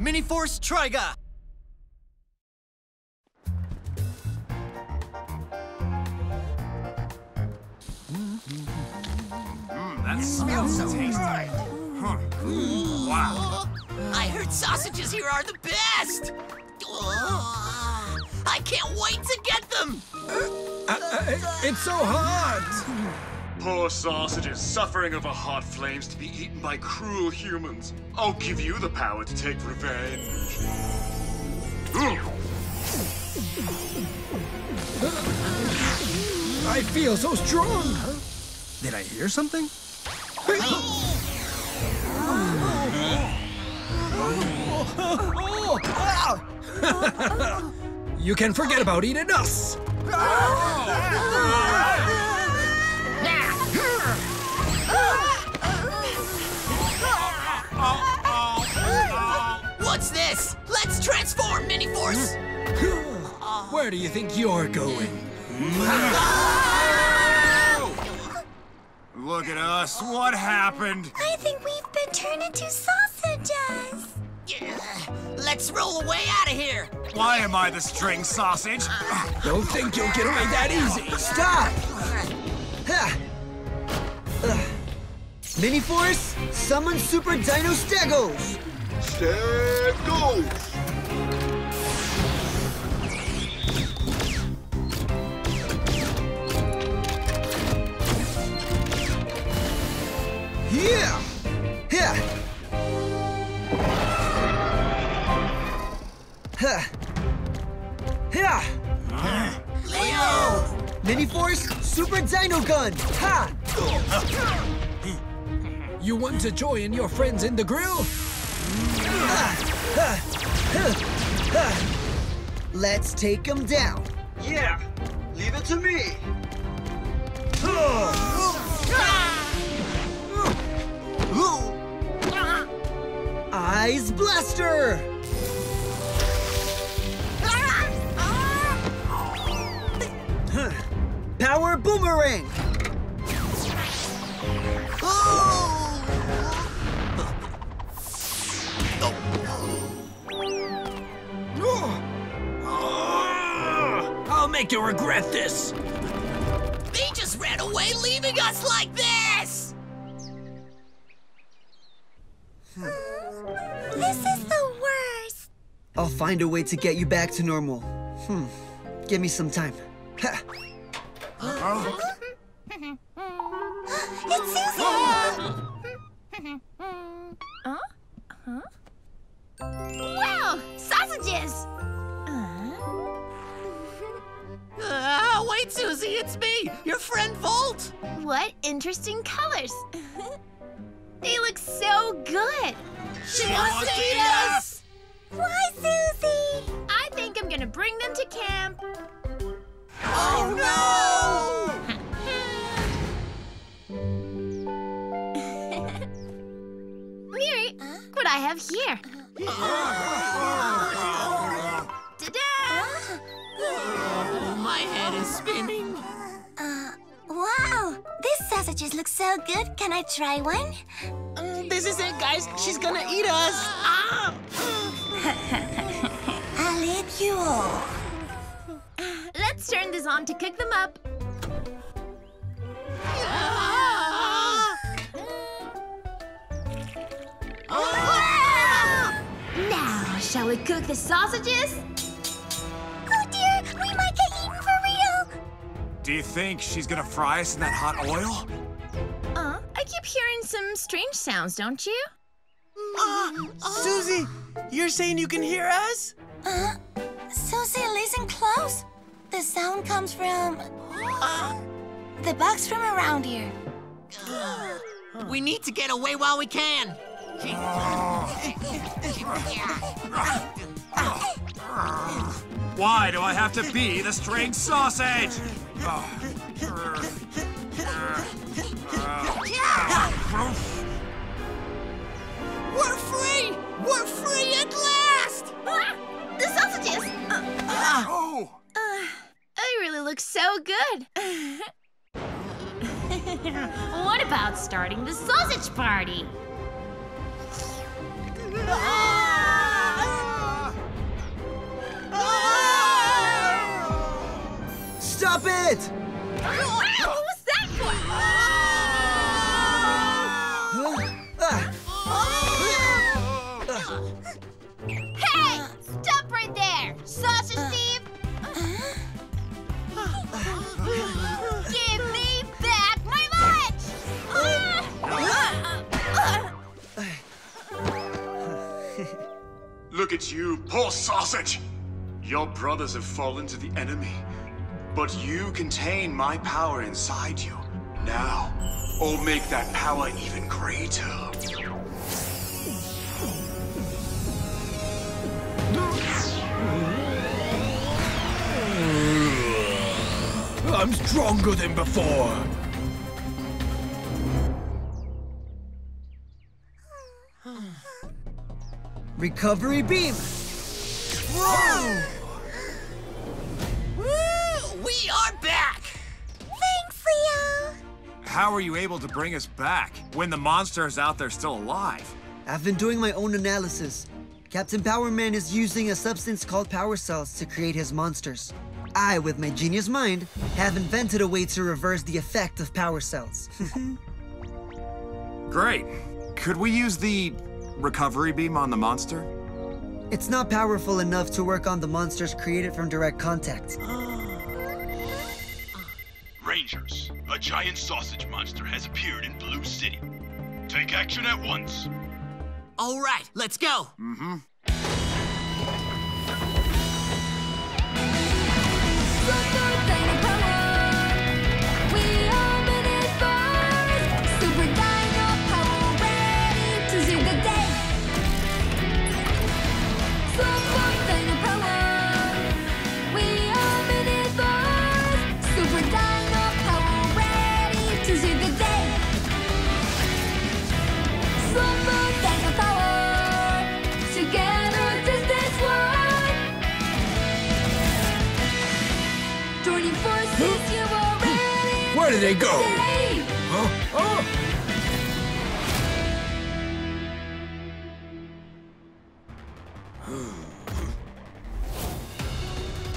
Miniforce Triga! That smells so tasty. Huh. Wow. I heard sausages here are the best! Oh, I can't wait to get them! It's so hot! Poor sausages suffering over hot flames to be eaten by cruel humans. I'll give you the power to take revenge. I feel so strong! Huh? Did I hear something? You can forget about eating us! What's this? Let's transform, Miniforce! Where do you think you're going? Look at us, what happened? I think we've been turned into sausages. Yeah. Let's roll away out of here. Why am I the string sausage? Don't think you'll get away that easy. Stop! Miniforce, summon Super Dino Stegos. Stegos! Yeah! Yeah! Huh! Yeah! Leo! Miniforce, Super Dino Gun! Ha! You want to join your friends in the grill? Let's take them down. Yeah! Leave it to me! Eyes blaster! Power boomerang! I'll make you regret this! They just ran away, leaving us like this! This is the worst. I'll find a way to get you back to normal. Give me some time. It's Susan! Huh? Wow! Sausages! Wait, Susie, it's me, your friend Volt! What interesting colors! They look so good! She wants to eat us! Why, Susie? I think I'm gonna bring them to camp. Oh, no! Miri, look what I have here. Ta-da! Oh, my head is spinning. Wow, these sausages look so good. Can I try one? This is it, guys. She's gonna eat us. Ah! I'll eat you all. Let's turn this on to cook them up. Now, shall we cook the sausages? Oh dear, we might get eaten for real. Do you think she's gonna fry us in that hot oil? I keep hearing some strange sounds, don't you? Susie, you're saying you can hear us? Susie, listen close. The sound comes from the box from around here. We need to get away while we can. Why do I have to be the strange sausage? We're free! We're free at last! The sausages! They really look so good. What about starting the sausage party? did it! What was that for? Hey! Stop right there! Sausage Steve! Give me back my lunch! Look at you, poor sausage! Your brothers have fallen to the enemy, but you contain my power inside you. Now, I'll make that power even greater. I'm stronger than before. Recovery beam. Whoa! We are back! Thanks, Leo! How are you able to bring us back when the monsters out there still alive? I've been doing my own analysis. Captain Powerman is using a substance called Power Cells to create his monsters. I, with my genius mind, have invented a way to reverse the effect of Power Cells. Great. Could we use the recovery beam on the monster? It's not powerful enough to work on the monsters created from direct contact. Rangers, a giant sausage monster has appeared in Blue City. Take action at once. All right, let's go. Where did they go? Huh?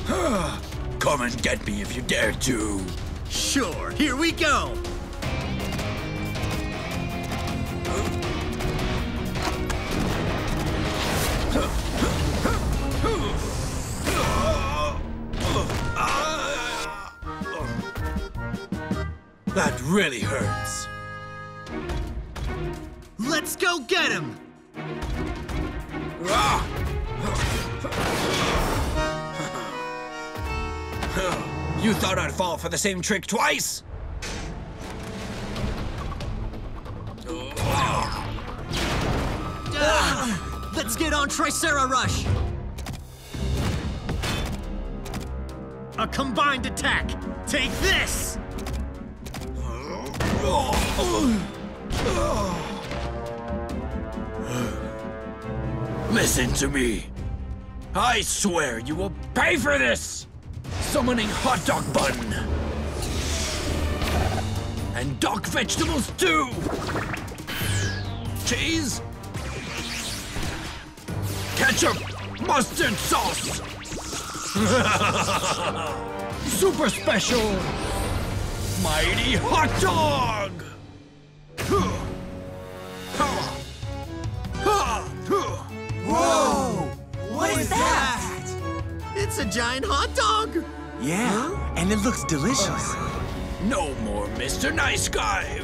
Oh. Come and get me if you dare to. Sure, here we go. That really hurts. Let's go get him! You thought I'd fall for the same trick twice? Let's get on Tricera Rush! A combined attack! Take this! Listen to me. I swear you will pay for this! Summoning hot dog bun. And dog vegetables too! Cheese? Ketchup! Mustard sauce! Super special! Mighty hot dog! Whoa! What is that? It's a giant hot dog! Yeah, and it looks delicious. No more Mr. Nice Guy!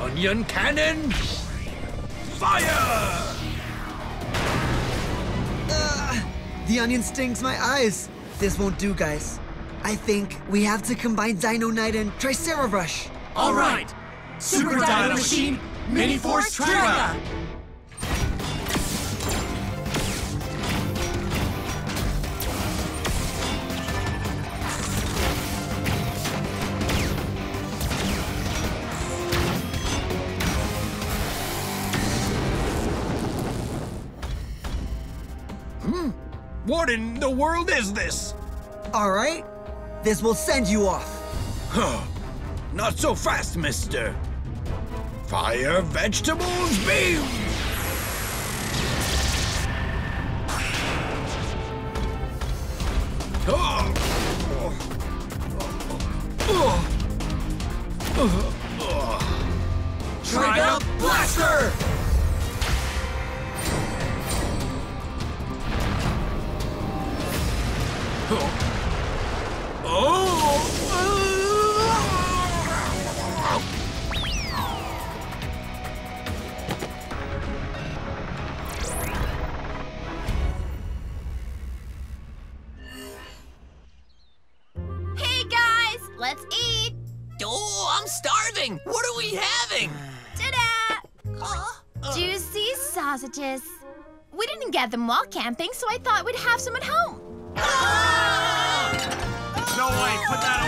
Onion cannon! Fire! The onion stings my eyes. This won't do, guys. I think we have to combine Dino Knight and Tricera Rush. All right! Super Dino Machine, Miniforce Triga! What in the world is this? All right, this will send you off. Not so fast, mister. Fire Vegetables Beam! Tri-up blaster! Hey guys, let's eat! Oh, I'm starving! What are we having? Ta-da! Juicy sausages. We didn't get them while camping, so I thought we'd have some at home. No way! Put that